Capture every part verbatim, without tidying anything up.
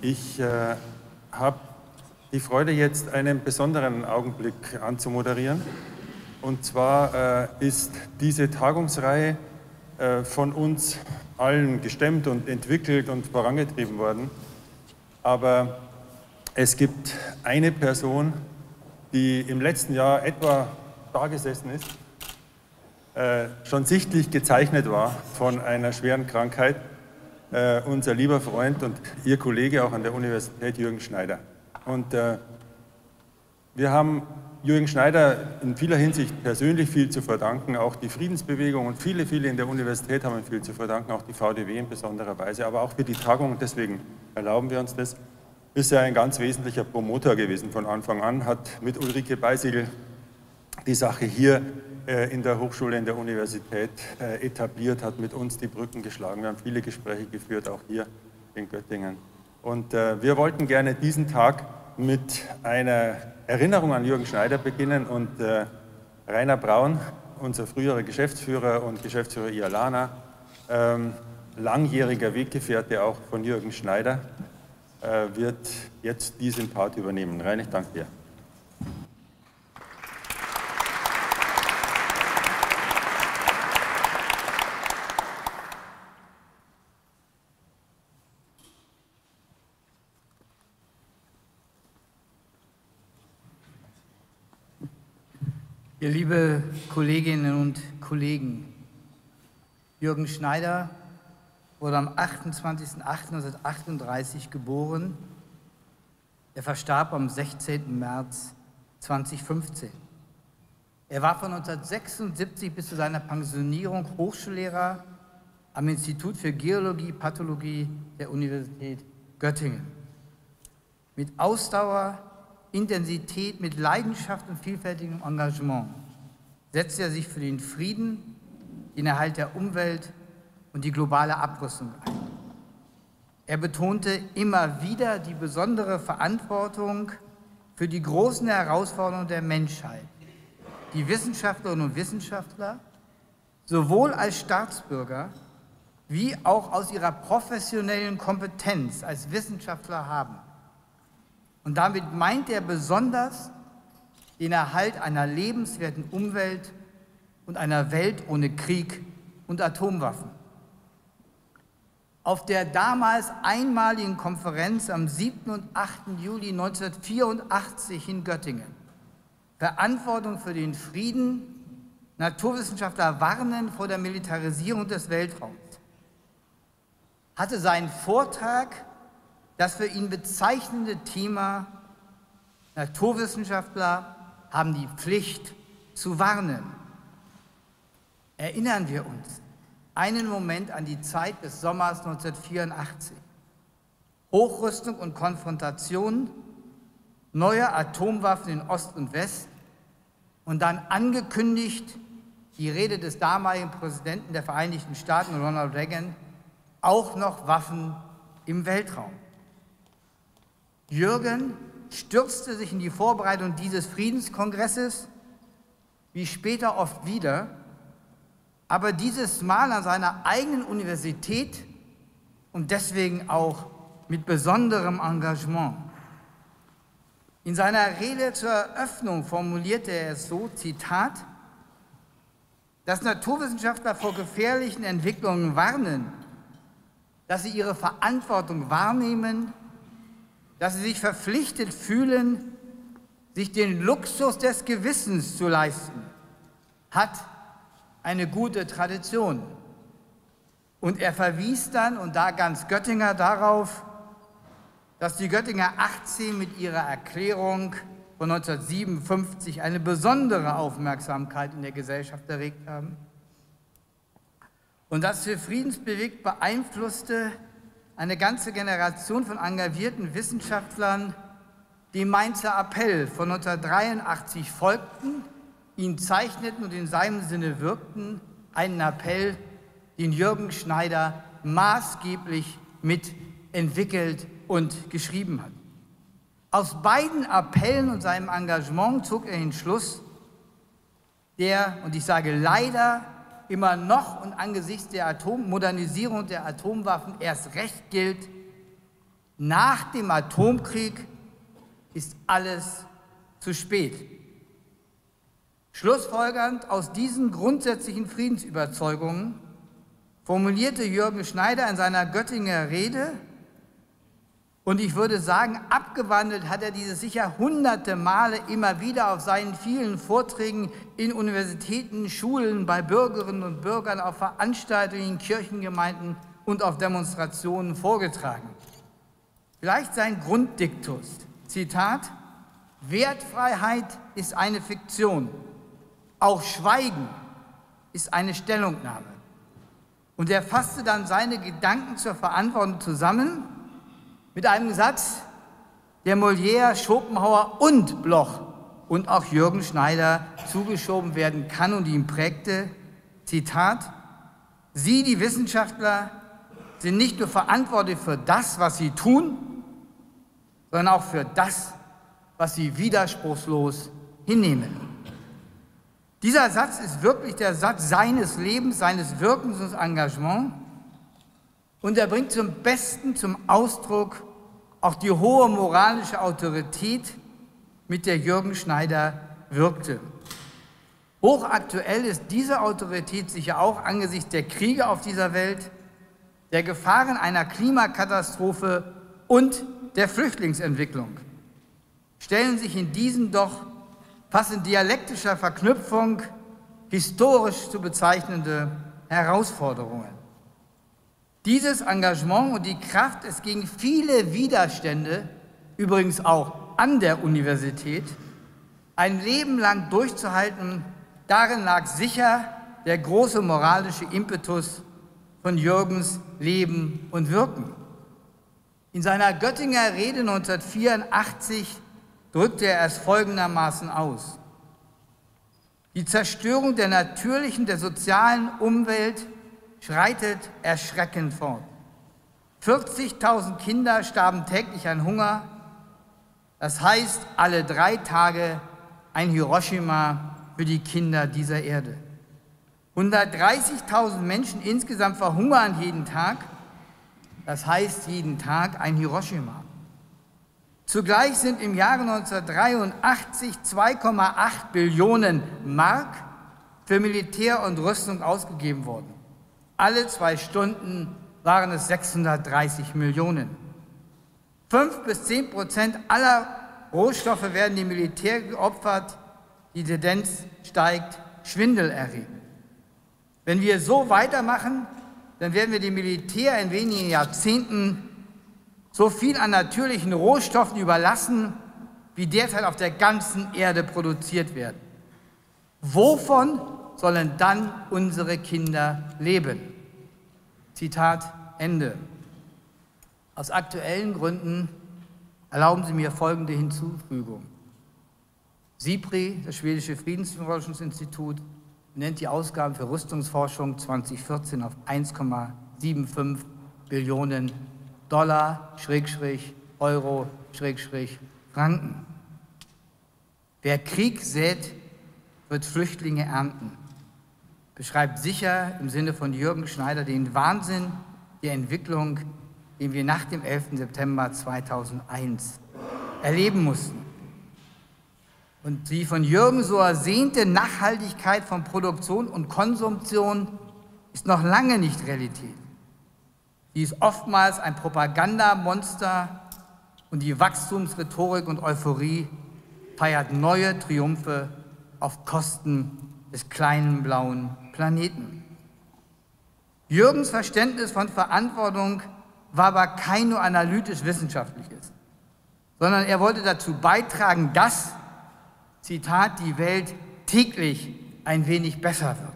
Ich äh, habe die Freude, jetzt einen besonderen Augenblick anzumoderieren. Und zwar äh, ist diese Tagungsreihe äh, von uns allen gestemmt und entwickelt und vorangetrieben worden. Aber es gibt eine Person, die im letzten Jahr etwa da gesessen ist, äh, schon sichtlich gezeichnet war von einer schweren Krankheit, äh, unser lieber Freund und Ihr Kollege auch an der Universität, Jürgen Schneider. Und äh, wir haben Jürgen Schneider in vieler Hinsicht persönlich viel zu verdanken, auch die Friedensbewegung und viele, viele in der Universität haben ihm viel zu verdanken, auch die V D W in besonderer Weise, aber auch für die Tagung, deswegen erlauben wir uns das, ist er ein ganz wesentlicher Promoter gewesen von Anfang an, hat mit Ulrike Beisigl die Sache hier äh, in der Hochschule, in der Universität äh, etabliert, hat mit uns die Brücken geschlagen, wir haben viele Gespräche geführt, auch hier in Göttingen. Und äh, wir wollten gerne diesen Tag mit einer Erinnerung an Jürgen Schneider beginnen und äh, Reiner Braun, unser früherer Geschäftsführer und Geschäftsführer IALANA, ähm, langjähriger Weggefährte auch von Jürgen Schneider, äh, wird jetzt diesen Part übernehmen. Reiner, ich danke dir. Ja, liebe Kolleginnen und Kollegen, Jürgen Schneider wurde am achtundzwanzigsten achten neunzehnhundertachtunddreißig geboren. Er verstarb am sechzehnten März zweitausendfünfzehn. Er war von neunzehnhundertsechsundsiebzig bis zu seiner Pensionierung Hochschullehrer am Institut für Geologie, Pathologie der Universität Göttingen. Mit Ausdauer, Intensität, mit Leidenschaft und vielfältigem Engagement setzt er sich für den Frieden, den Erhalt der Umwelt und die globale Abrüstung ein. Er betonte immer wieder die besondere Verantwortung für die großen Herausforderungen der Menschheit, die Wissenschaftlerinnen und Wissenschaftler sowohl als Staatsbürger wie auch aus ihrer professionellen Kompetenz als Wissenschaftler haben. Und damit meint er besonders den Erhalt einer lebenswerten Umwelt und einer Welt ohne Krieg und Atomwaffen. Auf der damals einmaligen Konferenz am siebten und achten Juli neunzehnhundertvierundachtzig in Göttingen, Verantwortung für den Frieden, Naturwissenschaftler warnen vor der Militarisierung des Weltraums, hatte seinen Vortrag das für ihn bezeichnende Thema: Naturwissenschaftler haben die Pflicht zu warnen. Erinnern wir uns einen Moment an die Zeit des Sommers neunzehnhundertvierundachtzig. Hochrüstung und Konfrontation, neue Atomwaffen in Ost und West und dann angekündigt die Rede des damaligen Präsidenten der Vereinigten Staaten, Ronald Reagan, auch noch Waffen im Weltraum. Jürgen stürzte sich in die Vorbereitung dieses Friedenskongresses, wie später oft wieder, aber dieses Mal an seiner eigenen Universität und deswegen auch mit besonderem Engagement. In seiner Rede zur Eröffnung formulierte er es so, Zitat: Dass Naturwissenschaftler vor gefährlichen Entwicklungen warnen, dass sie ihre Verantwortung wahrnehmen, dass sie sich verpflichtet fühlen, sich den Luxus des Gewissens zu leisten, hat eine gute Tradition. Und er verwies dann, und da ganz Göttinger, darauf, dass die Göttinger achtzehn mit ihrer Erklärung von neunzehnhundertsiebenundfünfzig eine besondere Aufmerksamkeit in der Gesellschaft erregt haben und das für friedensbewegt beeinflusste eine ganze Generation von engagierten Wissenschaftlern, dem Mainzer Appell von neunzehnhundertdreiundachtzig folgten, ihn zeichneten und in seinem Sinne wirkten, einen Appell, den Jürgen Schneider maßgeblich mitentwickelt und geschrieben hat. Aus beiden Appellen und seinem Engagement zog er den Schluss, der, und ich sage leider, immer noch und angesichts der Atommodernisierung der Atomwaffen erst recht gilt, Nach dem Atomkrieg ist alles zu spät. Schlussfolgernd aus diesen grundsätzlichen Friedensüberzeugungen formulierte Jürgen Schneider in seiner Göttinger Rede, und ich würde sagen, abgewandelt hat er dieses sicher hunderte Male immer wieder auf seinen vielen Vorträgen in Universitäten, Schulen, bei Bürgerinnen und Bürgern, auf Veranstaltungen, Kirchengemeinden und auf Demonstrationen vorgetragen. Vielleicht sein Grunddiktus, Zitat, Wertfreiheit ist eine Fiktion, auch Schweigen ist eine Stellungnahme. Und er fasste dann seine Gedanken zur Verantwortung zusammen mit einem Satz, der Molière, Schopenhauer und Bloch und auch Jürgen Schneider zugeschoben werden kann und ihn prägte, Zitat, Sie, die Wissenschaftler, sind nicht nur verantwortlich für das, was sie tun, sondern auch für das, was sie widerspruchslos hinnehmen. Dieser Satz ist wirklich der Satz seines Lebens, seines Wirkens und Engagements. Und er bringt zum Besten zum Ausdruck auch die hohe moralische Autorität, mit der Jürgen Schneider wirkte. Hochaktuell ist diese Autorität sicher auch angesichts der Kriege auf dieser Welt, der Gefahren einer Klimakatastrophe und der Flüchtlingsentwicklung. Stellen sich in diesen doch fast in dialektischer Verknüpfung historisch zu bezeichnende Herausforderungen. Dieses Engagement und die Kraft, es gegen viele Widerstände, übrigens auch an der Universität, ein Leben lang durchzuhalten, darin lag sicher der große moralische Impetus von Jürgens Leben und Wirken. In seiner Göttinger Rede neunzehnhundertvierundachtzig drückte er es folgendermaßen aus. Die Zerstörung der natürlichen, der sozialen Umwelt schreitet erschreckend fort. vierzigtausend Kinder starben täglich an Hunger. Das heißt, alle drei Tage ein Hiroshima für die Kinder dieser Erde. hundertdreißigtausend Menschen insgesamt verhungern jeden Tag. Das heißt, jeden Tag ein Hiroshima. Zugleich sind im Jahre neunzehnhundertdreiundachtzig zwei Komma acht Billionen Mark für Militär und Rüstung ausgegeben worden. Alle zwei Stunden waren es sechshundertdreißig Millionen. Fünf bis zehn Prozent aller Rohstoffe werden dem Militär geopfert. Die Tendenz steigt schwindelerregend. Wenn wir so weitermachen, dann werden wir dem Militär in wenigen Jahrzehnten so viel an natürlichen Rohstoffen überlassen, wie derzeit auf der ganzen Erde produziert werden. Wovon sollen dann unsere Kinder leben? Zitat Ende. Aus aktuellen Gründen erlauben Sie mir folgende Hinzufügung. SIPRI, das schwedische Friedensforschungsinstitut, nennt die Ausgaben für Rüstungsforschung zweitausendvierzehn auf eins Komma fünfundsiebzig Billionen Dollar, Schrägstrich, Euro, Schrägstrich, Franken. Wer Krieg sät, wird Flüchtlinge ernten. Beschreibt sicher im Sinne von Jürgen Schneider den Wahnsinn der Entwicklung, den wir nach dem elften September zweitausendeins erleben mussten. Und die von Jürgen so ersehnte Nachhaltigkeit von Produktion und Konsumtion ist noch lange nicht Realität. Sie ist oftmals ein Propagandamonster und die Wachstumsrhetorik und Euphorie feiert neue Triumphe auf Kosten des kleinen blauen Planeten. Jürgens Verständnis von Verantwortung war aber kein nur analytisch-wissenschaftliches, sondern er wollte dazu beitragen, dass, Zitat, die Welt täglich ein wenig besser wird.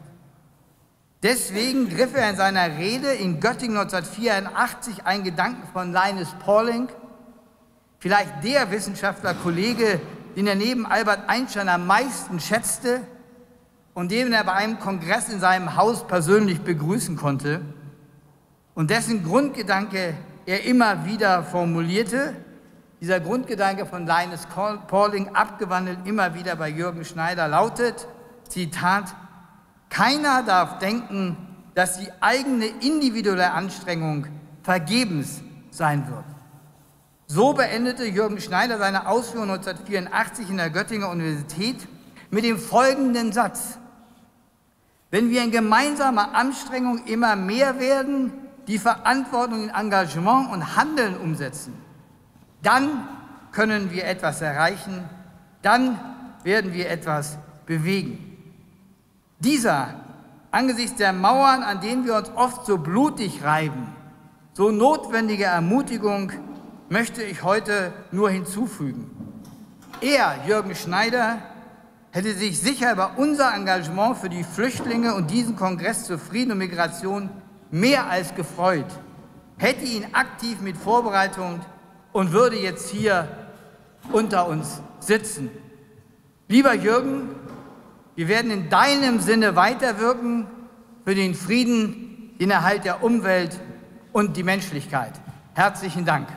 Deswegen griff er in seiner Rede in Göttingen neunzehnhundertvierundachtzig einen Gedanken von Linus Pauling, vielleicht der Wissenschaftlerkollege, den er neben Albert Einstein am meisten schätzte, und den er bei einem Kongress in seinem Haus persönlich begrüßen konnte und dessen Grundgedanke er immer wieder formulierte, dieser Grundgedanke von Linus Pauling, abgewandelt immer wieder bei Jürgen Schneider, lautet, Zitat, keiner darf denken, dass die eigene individuelle Anstrengung vergebens sein wird. So beendete Jürgen Schneider seine Ausführung neunzehnhundertvierundachtzig in der Göttinger Universität mit dem folgenden Satz: Wenn wir in gemeinsamer Anstrengung immer mehr werden, die Verantwortung in Engagement und Handeln umsetzen, dann können wir etwas erreichen, dann werden wir etwas bewegen. Dieser, angesichts der Mauern, an denen wir uns oft so blutig reiben, so notwendige Ermutigung möchte ich heute nur hinzufügen. Er, Jürgen Schneider, hätte sich sicher über unser Engagement für die Flüchtlinge und diesen Kongress zu Frieden und Migration mehr als gefreut, hätte ihn aktiv mit Vorbereitung und würde jetzt hier unter uns sitzen. Lieber Jürgen, wir werden in deinem Sinne weiterwirken für den Frieden, den Erhalt der Umwelt und die Menschlichkeit. Herzlichen Dank.